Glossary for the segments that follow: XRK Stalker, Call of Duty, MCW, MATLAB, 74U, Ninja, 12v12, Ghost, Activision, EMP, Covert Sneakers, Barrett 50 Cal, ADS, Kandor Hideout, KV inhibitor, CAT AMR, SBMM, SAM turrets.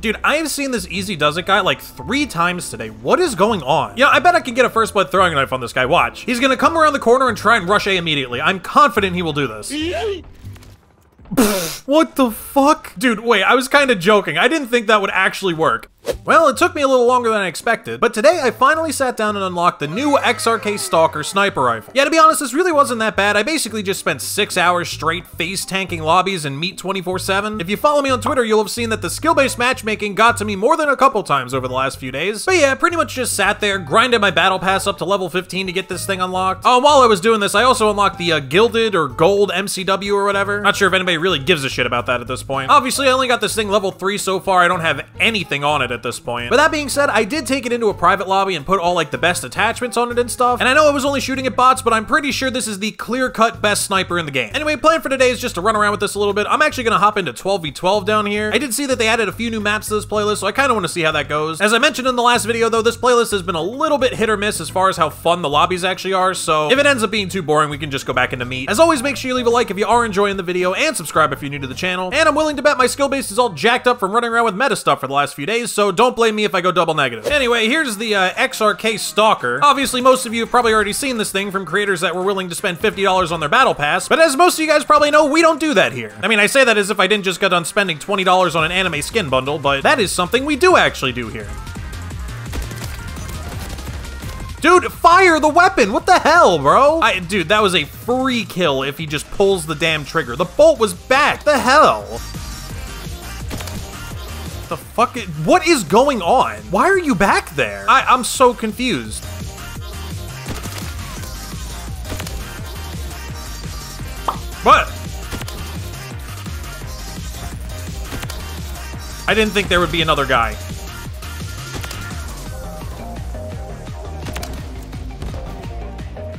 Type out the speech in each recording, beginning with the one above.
Dude, I have seen this easy does it guy like 3 times today. What is going on? Yeah, I bet I can get a first blood throwing knife on this guy. Watch. He's gonna come around the corner and try and rush A immediately. I'm confident he will do this. What the fuck? Dude, wait, I was kind of joking. I didn't think that would actually work. Well, it took me a little longer than I expected, but today I finally sat down and unlocked the new XRK Stalker sniper rifle. Yeah, to be honest, this really wasn't that bad. I basically just spent 6 hours straight face tanking lobbies and meat 24/7. If you follow me on Twitter, you'll have seen that the skill-based matchmaking got to me more than a couple times over the last few days. But yeah, pretty much just sat there, grinded my battle pass up to level 15 to get this thing unlocked. Oh, while I was doing this, I also unlocked the gilded or gold MCW or whatever. Not sure if anybody really gives a shit about that at this point. Obviously, I only got this thing level 3 so far. I don't have anything on it at this point. But that being said, I did take it into a private lobby and put all like the best attachments on it and stuff. And I know I was only shooting at bots, but I'm pretty sure this is the clear-cut best sniper in the game. Anyway, plan for today is just to run around with this a little bit. I'm actually gonna hop into 12v12 down here. I did see that they added a few new maps to this playlist, so I kind of want to see how that goes. As I mentioned in the last video though, this playlist has been a little bit hit or miss as far as how fun the lobbies actually are, so if it ends up being too boring, we can just go back into meat. As always, make sure you leave a like if you are enjoying the video and subscribe if you're new to the channel. And I'm willing to bet my skill base is all jacked up from running around with meta stuff for the last few days, so don't blame me if I go double negative. Anyway, here's the XRK Stalker. Obviously, most of you have probably already seen this thing from creators that were willing to spend $50 on their battle pass, but as most of you guys probably know, we don't do that here. I mean, I say that as if I didn't just get done spending $20 on an anime skin bundle, but that is something we do actually do here. Dude, fire the weapon! What the hell, bro? Dude, that was a free kill if he just pulls the damn trigger. The bolt was back. The hell? The fuck? What is going on? Why are you back there? I'm so confused. What? I didn't think there would be another guy.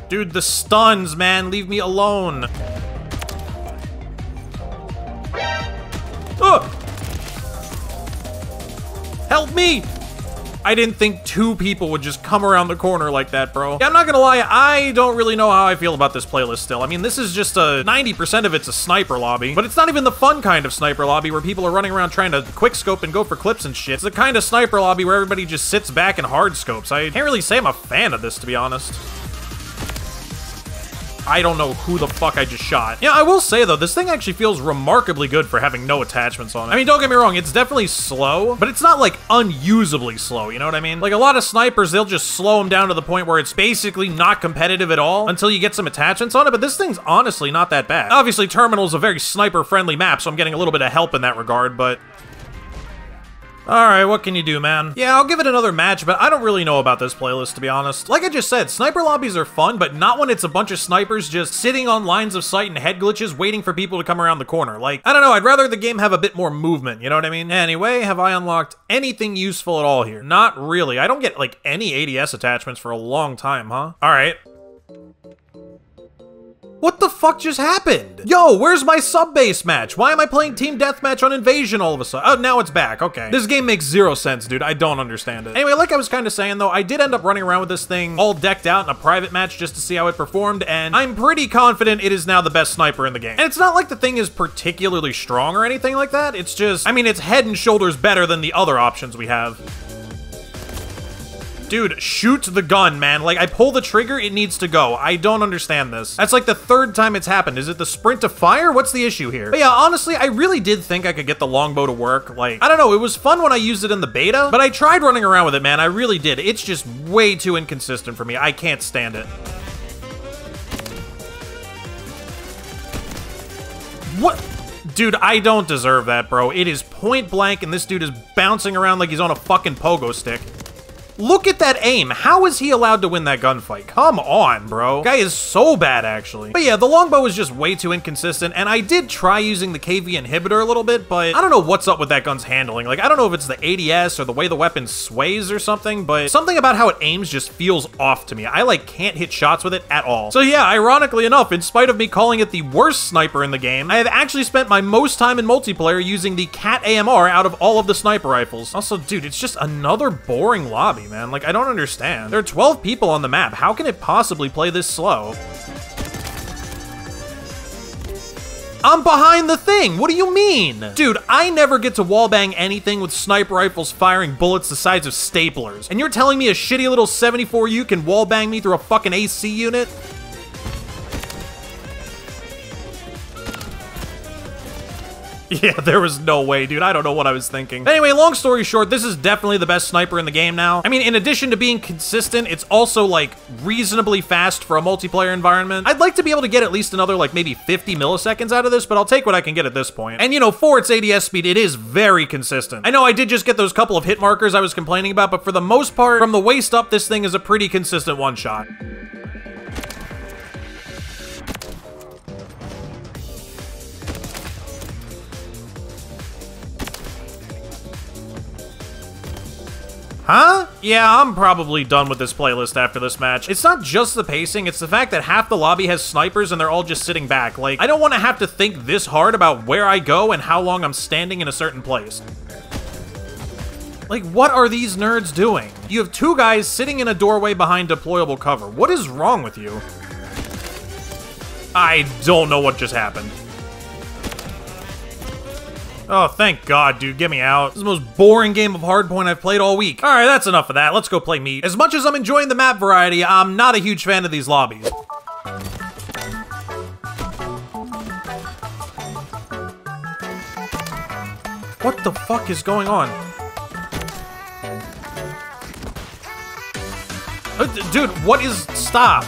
Dude, the stuns, man. Leave me alone. Oh! Help me! I didn't think 2 people would just come around the corner like that, bro. Yeah, I'm not gonna lie, I don't really know how I feel about this playlist still. I mean, this is just a 90% of it's a sniper lobby, but it's not even the fun kind of sniper lobby where people are running around trying to quick scope and go for clips and shit. It's the kind of sniper lobby where everybody just sits back and hard scopes. I can't really say I'm a fan of this, to be honest. I don't know who the fuck I just shot. Yeah, I will say though, this thing actually feels remarkably good for having no attachments on it. I mean, don't get me wrong, it's definitely slow, but it's not like unusably slow, you know what I mean? Like a lot of snipers, they'll just slow them down to the point where it's basically not competitive at all until you get some attachments on it, but this thing's honestly not that bad. Obviously, Terminal's a very sniper-friendly map, so I'm getting a little bit of help in that regard, but... Alright, what can you do, man? Yeah, I'll give it another match, but I don't really know about this playlist, to be honest. Like I just said, sniper lobbies are fun, but not when it's a bunch of snipers just sitting on lines of sight and head glitches waiting for people to come around the corner. Like, I don't know, I'd rather the game have a bit more movement, you know what I mean? Anyway, have I unlocked anything useful at all here? Not really. I don't get, like, any ADS attachments for a long time, huh? Alright. What the fuck just happened? Yo, where's my sub-base match? Why am I playing team deathmatch on Invasion all of a sudden? Oh, now it's back, okay. This game makes 0 sense, dude. I don't understand it. Anyway, like I was kind of saying though, I did end up running around with this thing all decked out in a private match just to see how it performed, and I'm pretty confident it is now the best sniper in the game. And it's not like the thing is particularly strong or anything like that. It's just, I mean, it's head and shoulders better than the other options we have. Dude, shoot the gun, man. Like, I pull the trigger, it needs to go. I don't understand this. That's like the 3rd time it's happened. Is it the sprint to fire? What's the issue here? But yeah, honestly, I really did think I could get the longbow to work. Like, I don't know, it was fun when I used it in the beta, but I tried running around with it, man. I really did. It's just way too inconsistent for me. I can't stand it. What? Dude, I don't deserve that, bro. It is point blank, and this dude is bouncing around like he's on a fucking pogo stick. Look at that aim. How is he allowed to win that gunfight? Come on, bro. Guy is so bad, actually. But yeah, the longbow is just way too inconsistent, and I did try using the KV inhibitor a little bit, but I don't know what's up with that gun's handling. Like, I don't know if it's the ADS or the way the weapon sways or something, but something about how it aims just feels off to me. I, like, can't hit shots with it at all. So yeah, ironically enough, in spite of me calling it the worst sniper in the game, I have actually spent my most time in multiplayer using the CAT AMR out of all of the sniper rifles. Also, dude, it's just another boring lobby, man. Like, I don't understand. There are 12 people on the map. How can it possibly play this slow? I'm behind the thing. What do you mean? Dude, I never get to wallbang anything with sniper rifles firing bullets the size of staplers. And you're telling me a shitty little 74U can wallbang me through a fucking AC unit? Yeah, there was no way, dude. I don't know what I was thinking. Anyway, long story short, this is definitely the best sniper in the game now. I mean, in addition to being consistent, it's also, like, reasonably fast for a multiplayer environment. I'd like to be able to get at least another, like, maybe 50 milliseconds out of this, but I'll take what I can get at this point. And, you know, for its ADS speed, it is very consistent. I know I did just get those couple of hit markers I was complaining about, but for the most part, from the waist up, this thing is a pretty consistent one-shot. Huh? Yeah, I'm probably done with this playlist after this match. It's not just the pacing, it's the fact that half the lobby has snipers and they're all just sitting back. Like, I don't want to have to think this hard about where I go and how long I'm standing in a certain place. Like, what are these nerds doing? You have two guys sitting in a doorway behind deployable cover. What is wrong with you? I don't know what just happened. Oh, thank God, dude. Get me out. This is the most boring game of Hardpoint I've played all week. All right, that's enough of that. Let's go play Meat. As much as I'm enjoying the map variety, I'm not a huge fan of these lobbies. What the fuck is going on? Dude, what is... Stop.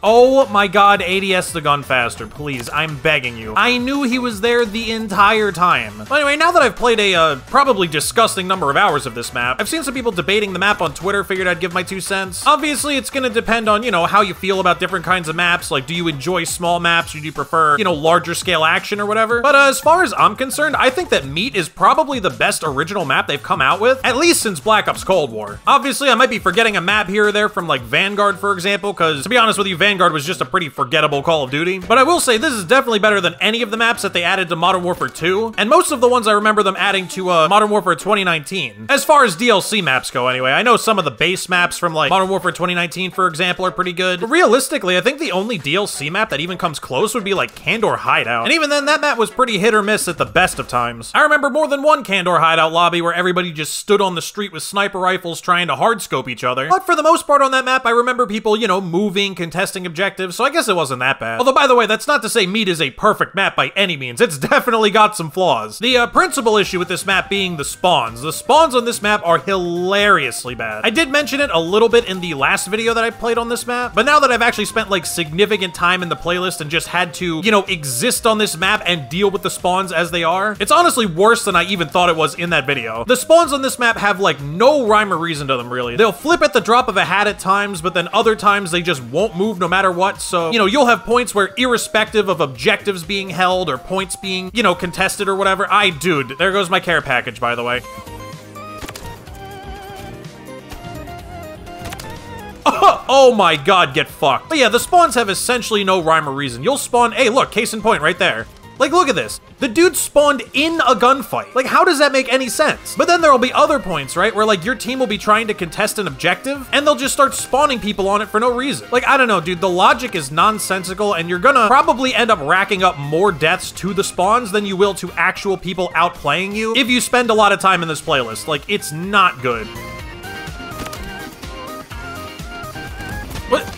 Oh my God, ADS the gun faster, please. I'm begging you. I knew he was there the entire time. Anyway, now that I've played a probably disgusting number of hours of this map, I've seen some people debating the map on Twitter, figured I'd give my 2 cents. Obviously, it's gonna depend on, you know, how you feel about different kinds of maps. Like, do you enjoy small maps or do you prefer, you know, larger scale action or whatever? But as far as I'm concerned, I think that Meat is probably the best original map they've come out with, at least since Black Ops Cold War. Obviously, I might be forgetting a map here or there from, like, Vanguard, for example, because, to be honest with you, Vanguard was just a pretty forgettable Call of Duty. But I will say this is definitely better than any of the maps that they added to Modern Warfare 2, and most of the ones I remember them adding to Modern Warfare 2019. As far as DLC maps go anyway, I know some of the base maps from like Modern Warfare 2019, for example, are pretty good. But realistically, I think the only DLC map that even comes close would be like Kandor Hideout. And even then, that map was pretty hit or miss at the best of times. I remember more than one Kandor Hideout lobby where everybody just stood on the street with sniper rifles trying to hardscope each other. But for the most part on that map, I remember people, you know, moving, contesting objectives, so I guess it wasn't that bad. Although, by the way, that's not to say Meat is a perfect map by any means. It's definitely got some flaws. The principal issue with this map being the spawns. The spawns on this map are hilariously bad. I did mention it a little bit in the last video that I played on this map, but now that I've actually spent, like, significant time in the playlist and just had to, you know, exist on this map and deal with the spawns as they are, it's honestly worse than I even thought it was in that video. The spawns on this map have, like, no rhyme or reason to them, really. They'll flip at the drop of a hat at times, but then other times they just won't move no matter what, so, you know, you'll have points where irrespective of objectives being held or points being, you know, contested or whatever. Dude, there goes my care package, by the way. Oh my God, get fucked. But yeah, the spawns have essentially no rhyme or reason. You'll spawn, hey, look, case in point right there. Like, look at this. The dude spawned in a gunfight. Like, how does that make any sense? But then there'll be other points, right? Where, like, your team will be trying to contest an objective, and they'll just start spawning people on it for no reason. Like, I don't know, dude. The logic is nonsensical, and you're gonna probably end up racking up more deaths to the spawns than you will to actual people outplaying you if you spend a lot of time in this playlist. Like, it's not good. What?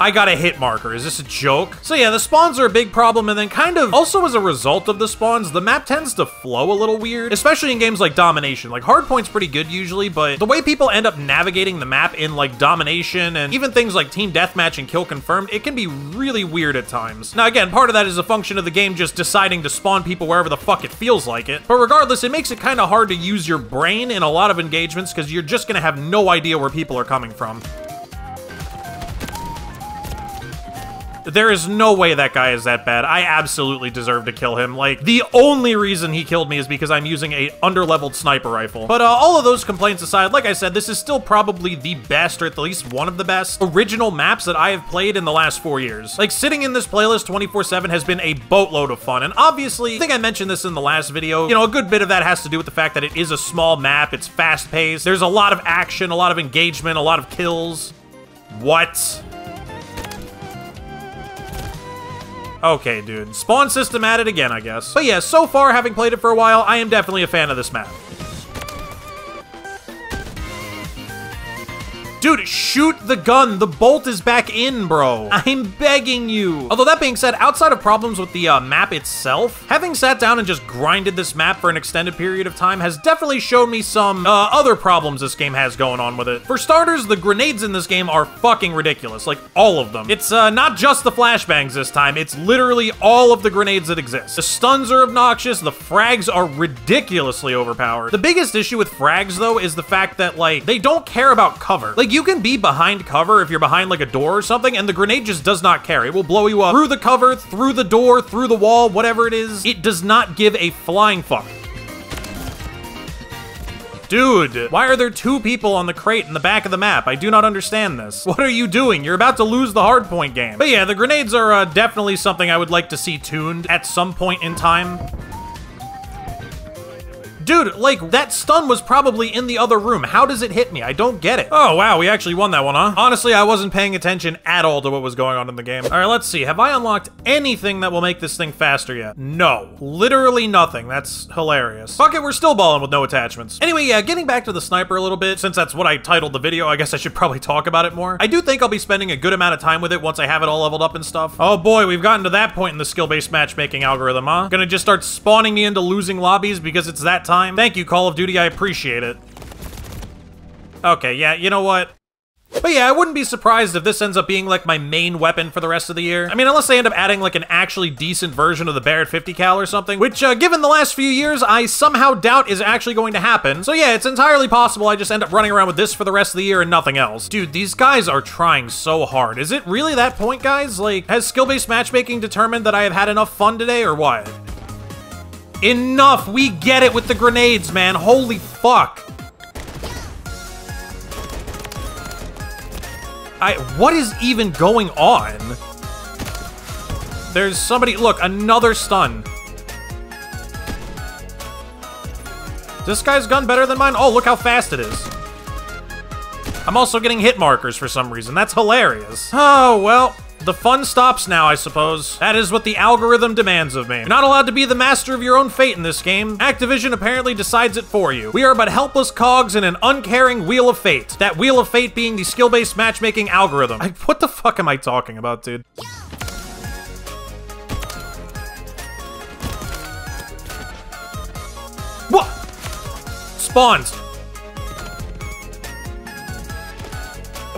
I got a hit marker. Is this a joke? So yeah, the spawns are a big problem, and then kind of also as a result of the spawns, the map tends to flow a little weird, especially in games like Domination. Like, Hardpoint's pretty good usually, but the way people end up navigating the map in, like, Domination and even things like Team Deathmatch and Kill Confirmed, it can be really weird at times. Now again, part of that is a function of the game just deciding to spawn people wherever the fuck it feels like it, but regardless, it makes it kind of hard to use your brain in a lot of engagements because you're just gonna have no idea where people are coming from. There is no way that guy is that bad. I absolutely deserve to kill him. Like, the only reason he killed me is because I'm using a underleveled sniper rifle. But all of those complaints aside, like I said, this is still probably the best, or at least one of the best, original maps that I have played in the last 4 years. Like, sitting in this playlist 24/7 has been a boatload of fun, and obviously, I think I mentioned this in the last video, you know, a good bit of that has to do with the fact that it is a small map, it's fast-paced, there's a lot of action, a lot of engagement, a lot of kills. What? Okay, dude. Spawn system at it again, I guess. But yeah, so far, having played it for a while, I am definitely a fan of this map. Dude, shoot the gun. The bolt is back in, bro. I'm begging you. Although that being said, outside of problems with the map itself, having sat down and just grinded this map for an extended period of time has definitely shown me some other problems this game has going on with it. For starters, the grenades in this game are fucking ridiculous. Like, all of them. It's not just the flashbangs this time. It's literally all of the grenades that exist. The stuns are obnoxious. The frags are ridiculously overpowered. The biggest issue with frags, though, is the fact that, like, they don't care about cover. Like, you can be behind cover if you're behind like a door or something, and the grenade just does not care. It will blow you up through the cover, through the door, through the wall, whatever it is. It does not give a flying fuck. Dude, why are there two people on the crate in the back of the map? I do not understand this. What are you doing? You're about to lose the hardpoint game. But yeah, the grenades are definitely something I would like to see tuned at some point in time. Dude, like, that stun was probably in the other room. How does it hit me? I don't get it. Oh, wow, we actually won that one, huh? Honestly, I wasn't paying attention at all to what was going on in the game. All right, let's see. Have I unlocked anything that will make this thing faster yet? No. Literally nothing. That's hilarious. Fuck it, we're still balling with no attachments. Anyway, yeah, getting back to the sniper a little bit, since that's what I titled the video, I guess I should probably talk about it more. I do think I'll be spending a good amount of time with it once I have it all leveled up and stuff. Oh boy, we've gotten to that point in the skill-based matchmaking algorithm, huh? Gonna just start spawning me into losing lobbies because it's that time. Thank you, Call of Duty. I appreciate it. Okay, yeah, you know what? But yeah, I wouldn't be surprised if this ends up being like my main weapon for the rest of the year. I mean, unless they end up adding like an actually decent version of the Barrett 50 Cal or something, which given the last few years, I somehow doubt is actually going to happen. So yeah, it's entirely possible I just end up running around with this for the rest of the year and nothing else. Dude, these guys are trying so hard. Is it really that point, guys? Like, has skill-based matchmaking determined that I have had enough fun today or what? Enough! We get it with the grenades, man. Holy fuck. What is even going on? There's somebody... Look, another stun. Is this guy's gun better than mine? Oh, look how fast it is. I'm also getting hit markers for some reason. That's hilarious. Oh, well... The fun stops now, I suppose. That is what the algorithm demands of me. You're not allowed to be the master of your own fate in this game. Activision apparently decides it for you. We are but helpless cogs in an uncaring wheel of fate. That wheel of fate being the skill-based matchmaking algorithm. What the fuck am I talking about, dude? What? Spawns.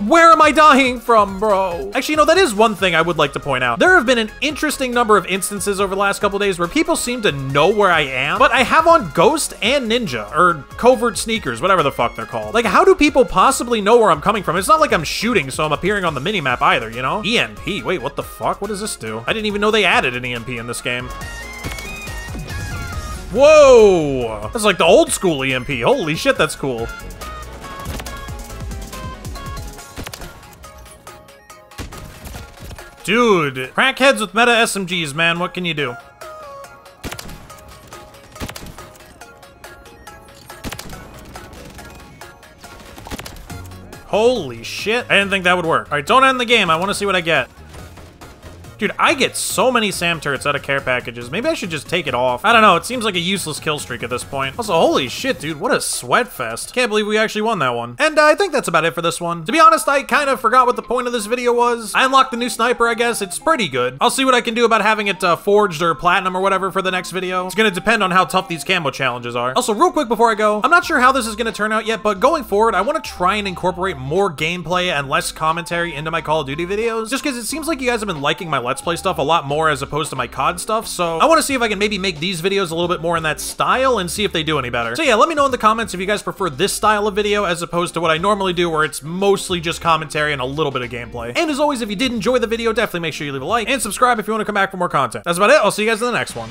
Where am I dying from, bro? Actually, you know, that is one thing I would like to point out. There have been an interesting number of instances over the last couple days where people seem to know where I am, but I have on Ghost and Ninja, or Covert Sneakers, whatever the fuck they're called. Like, how do people possibly know where I'm coming from? It's not like I'm shooting, so I'm appearing on the minimap either, you know? EMP, wait, what the fuck? What does this do? I didn't even know they added an EMP in this game. Whoa! That's like the old school EMP. Holy shit, that's cool. Dude, crackheads with meta SMGs, man. What can you do? Holy shit. I didn't think that would work. All right, don't end the game. I want to see what I get. Dude, I get so many SAM turrets out of care packages. Maybe I should just take it off. I don't know. It seems like a useless kill streak at this point. Also, holy shit, dude. What a sweat fest. Can't believe we actually won that one. And I think that's about it for this one. To be honest, I kind of forgot what the point of this video was. I unlocked the new sniper, I guess. It's pretty good. I'll see what I can do about having it forged or platinum or whatever for the next video. It's going to depend on how tough these camo challenges are. Also, real quick before I go, I'm not sure how this is going to turn out yet, but going forward, I want to try and incorporate more gameplay and less commentary into my Call of Duty videos, just because it seems like you guys have been liking my Let's Play stuff a lot more as opposed to my COD stuff, so I want to see if I can maybe make these videos a little bit more in that style and see if they do any better. So yeah, let me know in the comments if you guys prefer this style of video as opposed to what I normally do where it's mostly just commentary and a little bit of gameplay. And as always, if you did enjoy the video, definitely make sure you leave a like and subscribe if you want to come back for more content. That's about it. I'll see you guys in the next one.